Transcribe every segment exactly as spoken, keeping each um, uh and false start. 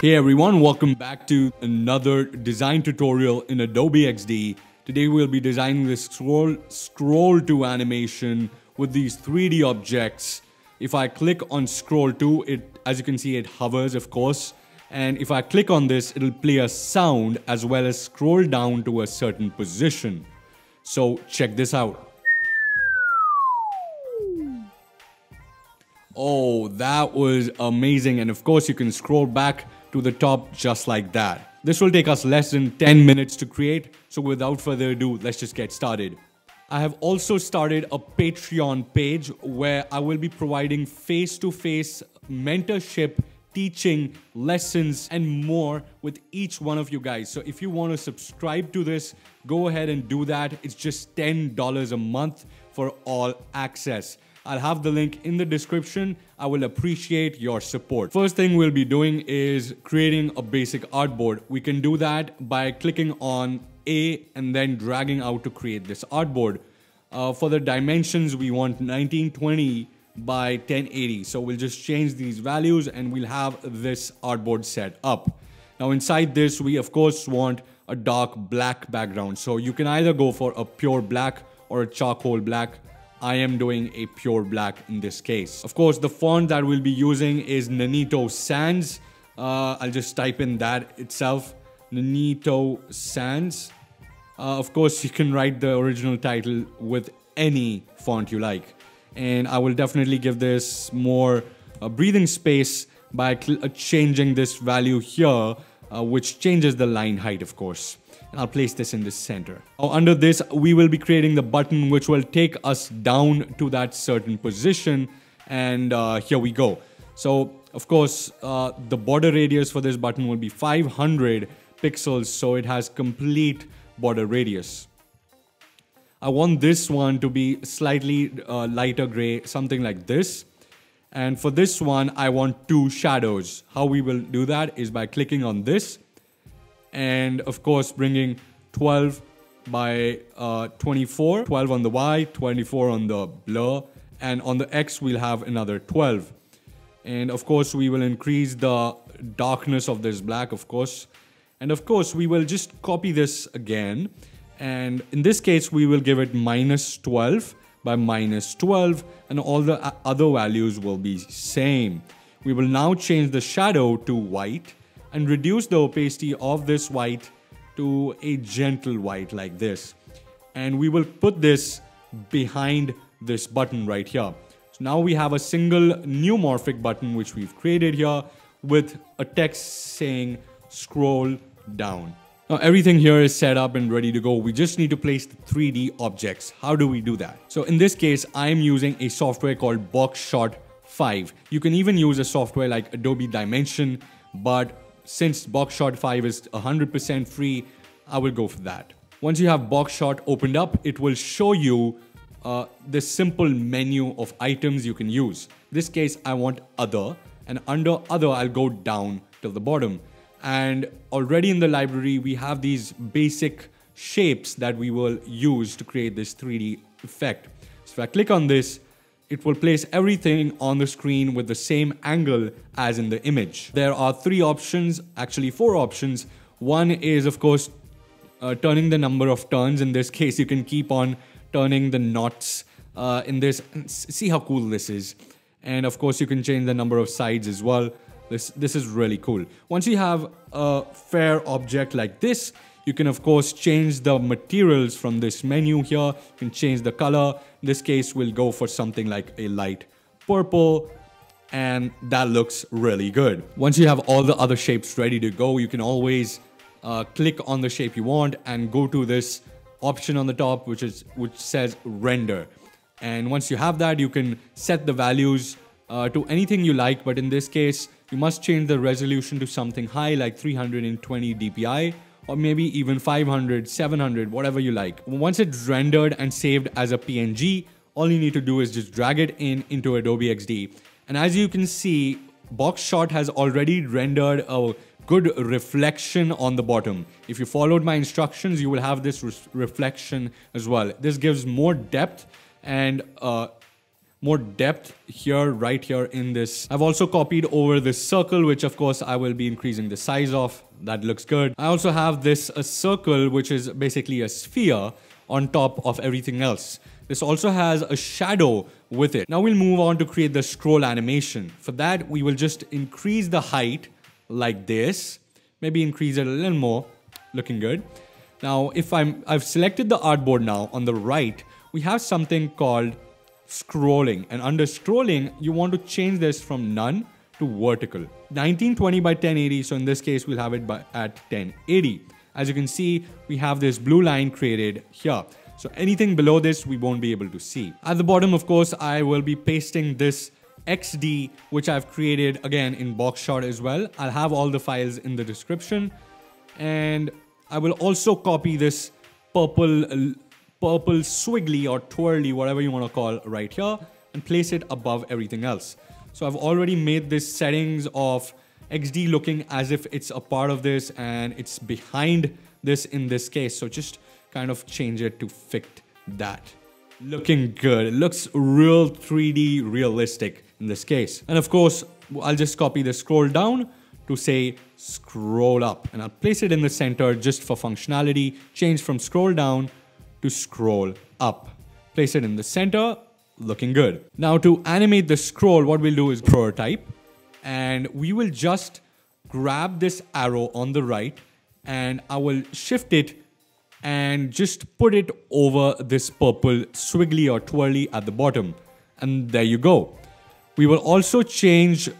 Hey everyone, welcome back to another design tutorial in Adobe X D. Today we'll be designing this scroll, scroll to animation with these three D objects. If I click on scroll to, it, as you can see, it hovers of course. And if I click on this, it'll play a sound as well as scroll down to a certain position. So check this out. Oh, that was amazing. And of course you can scroll back to the top just like that. This will take us less than ten minutes to create. So without further ado, let's just get started. I have also started a Patreon page where I will be providing face-to-face mentorship, teaching, lessons and more with each one of you guys. So if you want to subscribe to this, go ahead and do that. It's just ten dollars a month for all access. I'll have the link in the description. I will appreciate your support. First thing we'll be doing is creating a basic artboard. We can do that by clicking on A and then dragging out to create this artboard. Uh, for the dimensions, we want nineteen twenty by ten eighty. So we'll just change these values and we'll have this artboard set up. Now inside this, we of course want a dark black background. So you can either go for a pure black or a charcoal black. I am doing a pure black in this case. Of course, the font that we'll be using is Nanito Sans. Uh, I'll just type in that itself, Nanito Sans. Uh, of course, you can write the original title with any font you like. And I will definitely give this more uh, breathing space by uh, changing this value here, uh, which changes the line height, of course. And I'll place this in the center. Now, under this, we will be creating the button which will take us down to that certain position. And uh, here we go. So, of course, uh, the border radius for this button will be five hundred pixels. So it has complete border radius. I want this one to be slightly uh, lighter gray, something like this. And for this one, I want two shadows. How we will do that is by clicking on this. And of course, bringing twelve by twenty-four, twelve on the Y, twenty-four on the blur. And on the X, we'll have another twelve. And of course, we will increase the darkness of this black, of course. And of course, we will just copy this again. And in this case, we will give it minus twelve by minus twelve, and all the other values will be same. We will now change the shadow to white and reduce the opacity of this white to a gentle white like this. And we will put this behind this button right here. So now we have a single new morphic button, which we've created here with a text saying scroll down. Now everything here is set up and ready to go. We just need to place the three D objects. How do we do that? So in this case, I'm using a software called Boxshot five. You can even use a software like Adobe Dimension, but since Boxshot five is one hundred percent free, I will go for that. Once you have Boxshot opened up, it will show you uh, the simple menu of items you can use. In this case, I want other, and under other, I'll go down till the bottom. And already in the library, we have these basic shapes that we will use to create this three D effect. So if I click on this, it will place everything on the screen with the same angle as in the image. There are three options, actually four options. One is, of course, uh, turning the number of turns. In this case, you can keep on turning the knots uh, in this. See how cool this is. And of course, you can change the number of sides as well. This, this is really cool. Once you have a fair object like this, you can of course change the materials from this menu here. You can change the color. In this case, we'll go for something like a light purple, and that looks really good. Once you have all the other shapes ready to go, you can always uh, click on the shape you want and go to this option on the top, which is which says render. And once you have that, you can set the values uh, to anything you like, but in this case, you must change the resolution to something high like three hundred twenty D P I or maybe even five hundred, seven hundred, whatever you like. Once it's rendered and saved as a P N G, all you need to do is just drag it in into Adobe X D. And as you can see, Boxshot has already rendered a good reflection on the bottom. If you followed my instructions, you will have this re reflection as well. This gives more depth and uh, more depth here, right here in this. I've also copied over this circle, which of course I will be increasing the size of. That looks good. I also have this a circle, which is basically a sphere on top of everything else. This also has a shadow with it. Now we'll move on to create the scroll animation. For that, we will just increase the height like this. Maybe increase it a little more. Looking good. Now, if I'm, I've selected the artboard now, on the right, we have something called scrolling. And under scrolling, you want to change this from none to vertical. nineteen twenty by ten eighty, so in this case, we'll have it by, at ten eighty. As you can see, we have this blue line created here. So anything below this, we won't be able to see. At the bottom, of course, I will be pasting this X D, which I've created again in Boxshot as well. I'll have all the files in the description. And I will also copy this purple, uh, purple swiggly or twirly, whatever you want to call, right here, and place it above everything else. So I've already made this settings of X D looking as if it's a part of this and it's behind this in this case. So just kind of change it to fit that. Looking good. It looks real three D realistic in this case. And of course, I'll just copy the scroll down to say scroll up, and I'll place it in the center just for functionality. Change from scroll down to scroll up. Place it in the center, looking good. Now to animate the scroll, what we'll do is prototype, and we will just grab this arrow on the right, and I will shift it and just put it over this purple swiggly or twirly at the bottom. And there you go. We will also change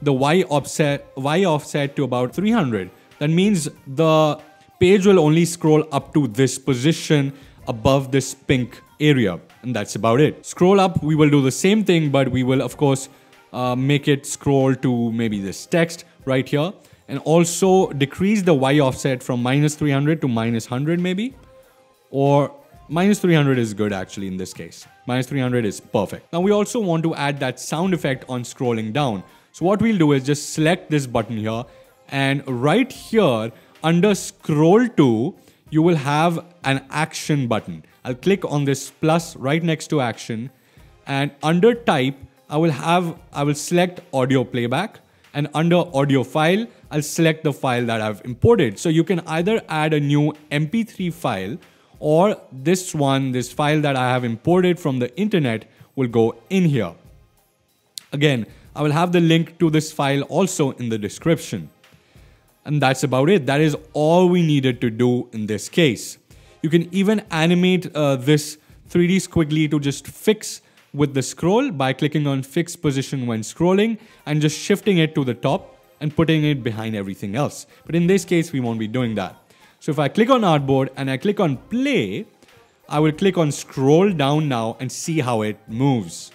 the Y offset, Y offset to about three hundred. That means the page will only scroll up to this position above this pink area. And that's about it. Scroll up, we will do the same thing, but we will of course uh, make it scroll to maybe this text right here. And also decrease the Y offset from minus three hundred to minus one hundred maybe. Or minus three hundred is good actually in this case. minus three hundred is perfect. Now we also want to add that sound effect on scrolling down. So what we'll do is just select this button here, and right here under scroll to, you will have an action button. I'll click on this plus right next to action, and under type, I will have, I will select audio playback, and under audio file, I'll select the file that I've imported. So you can either add a new M P three file, or this one, this file that I have imported from the internet will go in here. Again, I will have the link to this file also in the description. And that's about it. That is all we needed to do in this case. You can even animate uh, this three D squiggly to just fix with the scroll by clicking on fix position when scrolling and just shifting it to the top and putting it behind everything else. But in this case, we won't be doing that. So if I click on artboard and I click on play, I will click on scroll down now and see how it moves.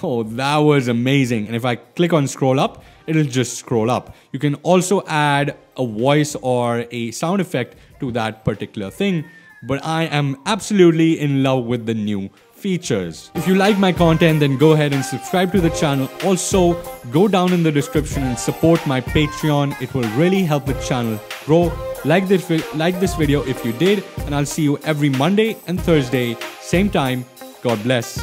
Oh, that was amazing. And if I click on scroll up, it'll just scroll up. You can also add a voice or a sound effect to that particular thing. But I am absolutely in love with the new features. If you like my content, then go ahead and subscribe to the channel. Also, go down in the description and support my Patreon. It will really help the channel grow. Like this, like this video if you did, and I'll see you every Monday and Thursday, same time. God bless.